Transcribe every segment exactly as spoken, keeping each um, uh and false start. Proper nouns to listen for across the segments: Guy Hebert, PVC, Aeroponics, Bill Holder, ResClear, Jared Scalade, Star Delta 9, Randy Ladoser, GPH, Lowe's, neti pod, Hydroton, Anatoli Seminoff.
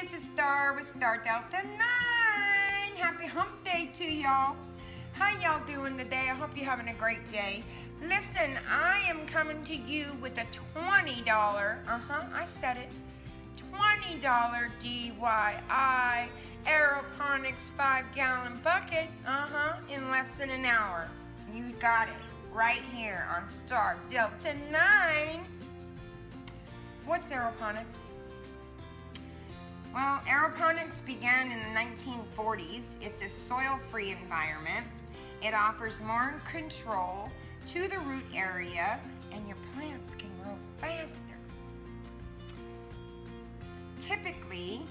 this is Star with Star Delta nine. Happy hump day to y'all. How y'all doing today? I hope you're having a great day. Listen, I am coming to you with a twenty dollar, uh-huh, I said it, twenty dollar D I Y Aeroponics five gallon bucket, uh-huh, in less than an hour. You got it right here on Star Delta nine. What's aeroponics? Well, aeroponics began in the nineteen forties. It's a soil-free environment. It offers more control to the root area, and your plants can grow faster. Typically,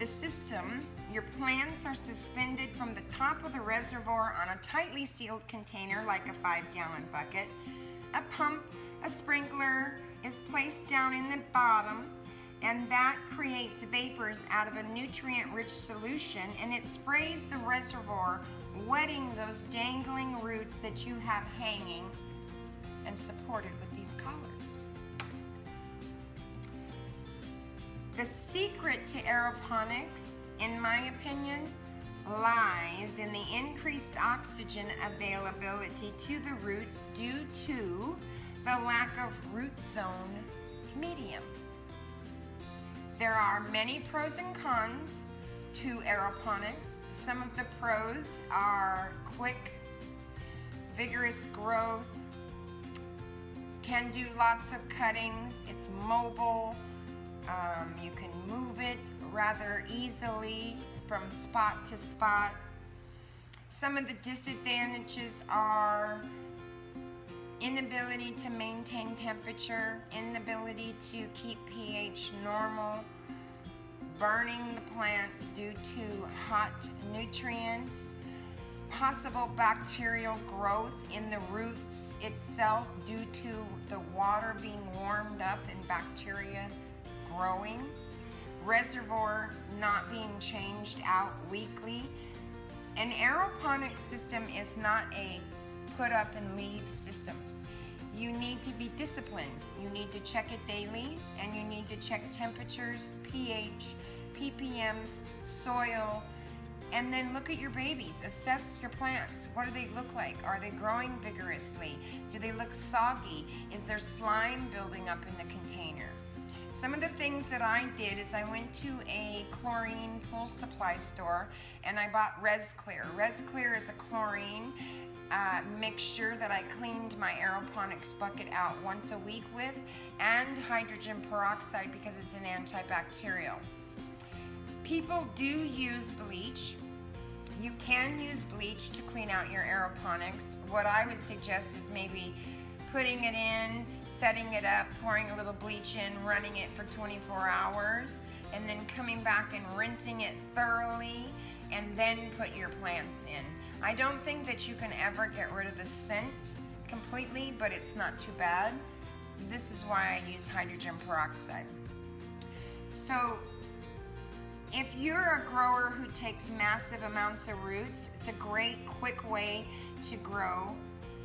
the system, your plants are suspended from the top of the reservoir on a tightly sealed container like a five gallon bucket. A pump, a sprinkler is placed down in the bottom, and that creates vapors out of a nutrient-rich solution, and it sprays the reservoir, wetting those dangling roots that you have hanging and supported with these collars. The secret to aeroponics, in my opinion, lies in the increased oxygen availability to the roots due to the lack of root zone medium. There are many pros and cons to aeroponics. Some of the pros are quick, vigorous growth, can do lots of cuttings, it's mobile, um, you can move it rather easily from spot to spot. Some of the disadvantages are inability to maintain temperature, inability to keep pH normal, burning the plants due to hot nutrients, possible bacterial growth in the roots itself due to the water being warmed up and bacteria growing, reservoir not being changed out weekly. An aeroponic system is not a put up and leave system. You need to be disciplined. You need to check it daily, and you need to check temperatures, pH, P P Ms, soil, and then look at your babies. Assess your plants. What do they look like? Are they growing vigorously? Do they look soggy? Is there slime building up in the container? Some of the things that I did is I went to a chlorine pool supply store and I bought ResClear. ResClear is a chlorine uh, mixture that I cleaned my aeroponics bucket out once a week with, and hydrogen peroxide because it's an antibacterial. People do use bleach. You can use bleach to clean out your aeroponics. What I would suggest is maybe putting it in, setting it up, pouring a little bleach in, running it for twenty-four hours, and then coming back and rinsing it thoroughly, and then put your plants in. I don't think that you can ever get rid of the scent completely, but it's not too bad. This is why I use hydrogen peroxide. So, if you're a grower who takes massive amounts of roots, it's a great, quick way to grow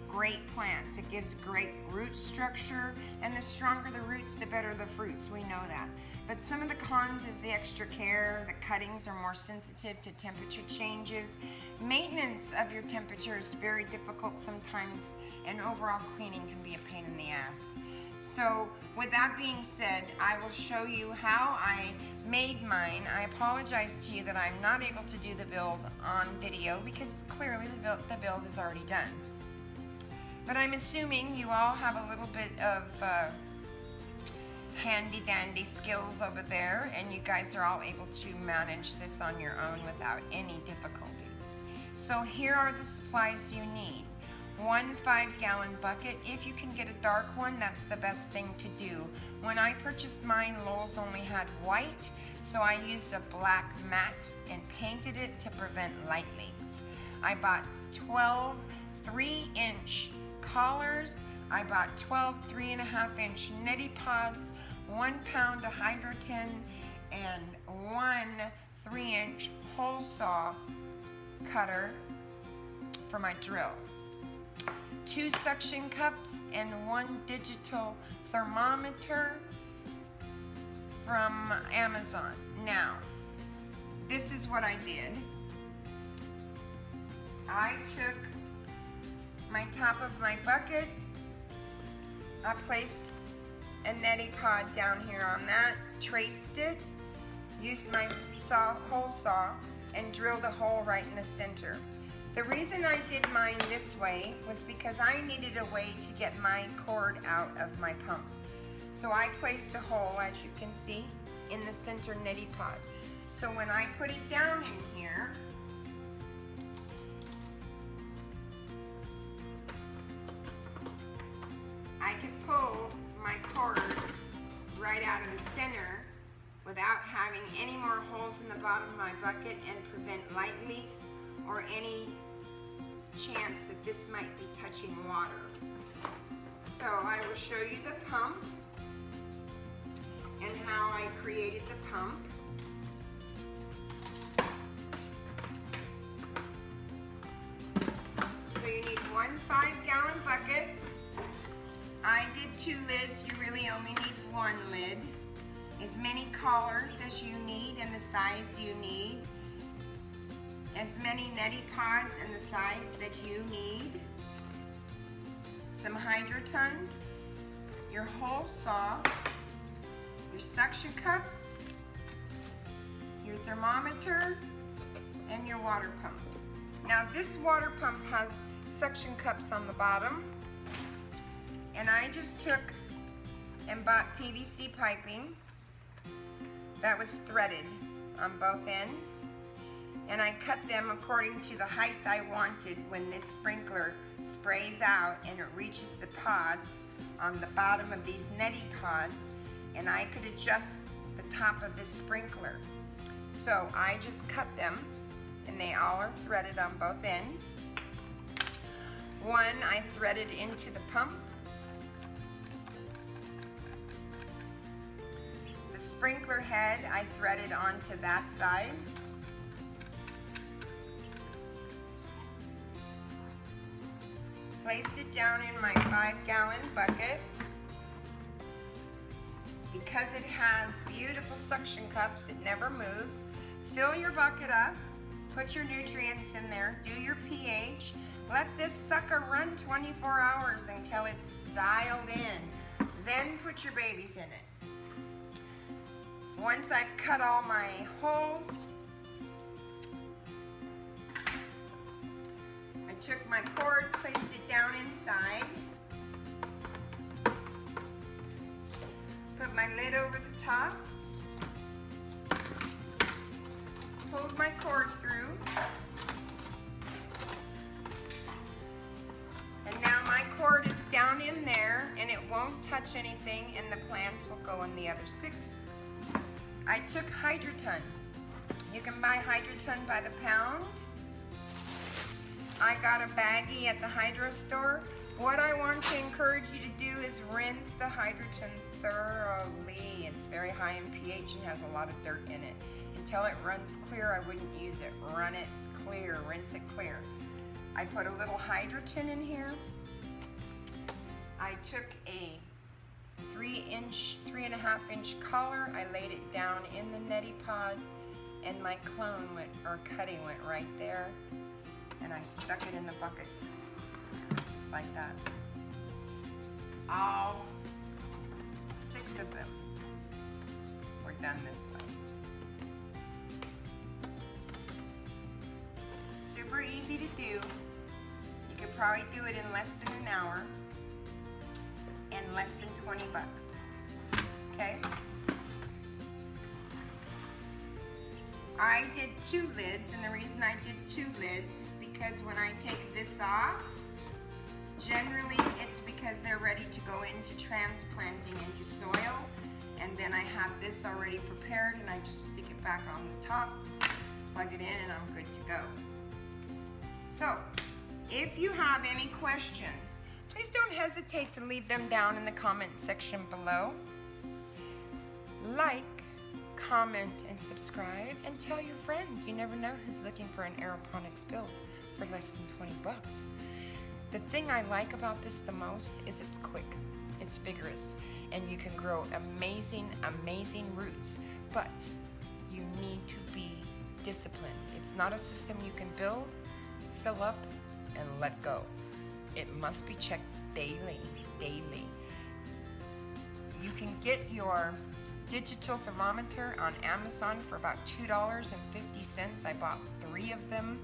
great plants. It gives great root structure, and the stronger the roots, the better the fruits. We know that. But some of the cons is the extra care. The cuttings are more sensitive to temperature changes. Maintenance of your temperature is very difficult sometimes, and overall cleaning can be a pain in the ass. So with that being said, I will show you how I made mine. I apologize to you that I'm not able to do the build on video because clearly the build, the build is already done. But I'm assuming you all have a little bit of uh, handy-dandy skills over there, and you guys are all able to manage this on your own without any difficulty. So here are the supplies you need. One five gallon bucket. If you can get a dark one, that's the best thing to do. When I purchased mine, Lowe's only had white, so I used a black matte and painted it to prevent light leaks. I bought twelve three inch collars. I bought twelve three and a half inch neti pods, one pound of Hydroton, and one three inch hole saw cutter for my drill, two suction cups, and one digital thermometer from Amazon. Now, this is what I did. I took my top of my bucket, I placed a neti pod down here on that, traced it, used my saw, hole saw, and drilled a hole right in the center. The reason I did mine this way was because I needed a way to get my cord out of my pump. So I placed a hole, as you can see, in the center neti pod. So when I put it down in here, I could pull my cord right out of the center without having any more holes in the bottom of my bucket and prevent light leaks or any chance that this might be touching water. So I will show you the pump and how I created the pump. So you need one five gallon bucket. I did two lids, you really only need one lid. As many collars as you need and the size you need. As many neti pods and the size that you need. Some Hydroton, your hole saw, your suction cups, your thermometer, and your water pump. Now this water pump has suction cups on the bottom, and I just took and bought P V C piping that was threaded on both ends, and I cut them according to the height I wanted when this sprinkler sprays out and it reaches the pods on the bottom of these neti pods, and I could adjust the top of this sprinkler. So I just cut them, and they all are threaded on both ends. One I threaded into the pump. The sprinkler head I threaded onto that side. Placed it down in my five gallon bucket. Because it has beautiful suction cups, it never moves. Fill your bucket up, put your nutrients in there, do your pH, let this sucker run twenty-four hours until it's dialed in, then put your babies in it. Once I've cut all my holes, I took my cord, placed it down inside, put my lid over the top, pulled my cord through, and now my cord is down in there and it won't touch anything, and the plants will go in the other six. I took Hydroton. You can buy Hydroton by the pound. I got a baggie at the hydro store. What I want to encourage you to do is rinse the Hydroton thoroughly. It's very high in pH and has a lot of dirt in it. Until it runs clear, I wouldn't use it. Run it clear, rinse it clear. I put a little Hydroton in here. I took a three inch, three and a half inch collar. I laid it down in the neti pod, and my clone went, or cutting went right there, and I stuck it in the bucket. Like that. All six of them were done this way. Super easy to do. You could probably do it in less than an hour and less than twenty bucks. Okay? I did two lids, and the reason I did two lids is because when I take this off, generally, it's because they're ready to go into transplanting into soil, and then I have this already prepared, and I just stick it back on the top, plug it in, and I'm good to go. So, if you have any questions, please don't hesitate to leave them down in the comment section below. Like, comment, and subscribe, and tell your friends. You never know who's looking for an aeroponics build for less than twenty bucks. The thing I like about this the most is it's quick, it's vigorous, and you can grow amazing, amazing roots, but you need to be discipline. It's not a system you can build, fill up, and let go. It must be checked daily, daily. You can get your digital thermometer on Amazon for about two dollars and fifty cents. I bought three of them.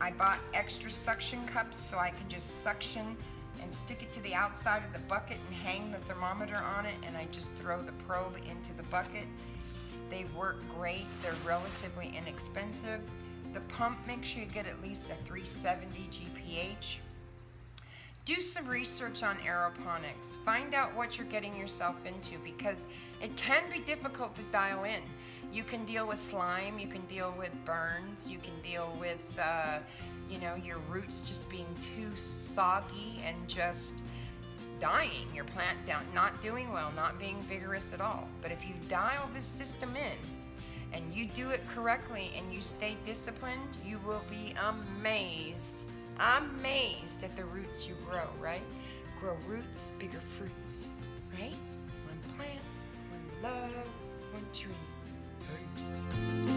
I bought extra suction cups so I can just suction and stick it to the outside of the bucket and hang the thermometer on it, and I just throw the probe into the bucket. They work great. They're relatively inexpensive. The pump, make sure you get at least a three seventy G P H. Do some research on aeroponics. Find out what you're getting yourself into, because it can be difficult to dial in. You can deal with slime, you can deal with burns, you can deal with uh, you know, your roots just being too soggy and just dying, your plant down, not doing well, not being vigorous at all. But if you dial this system in and you do it correctly and you stay disciplined, you will be amazed. Amazed at the roots you grow, right? Grow roots, bigger fruits, right? One plant, one love, one tree. Hey.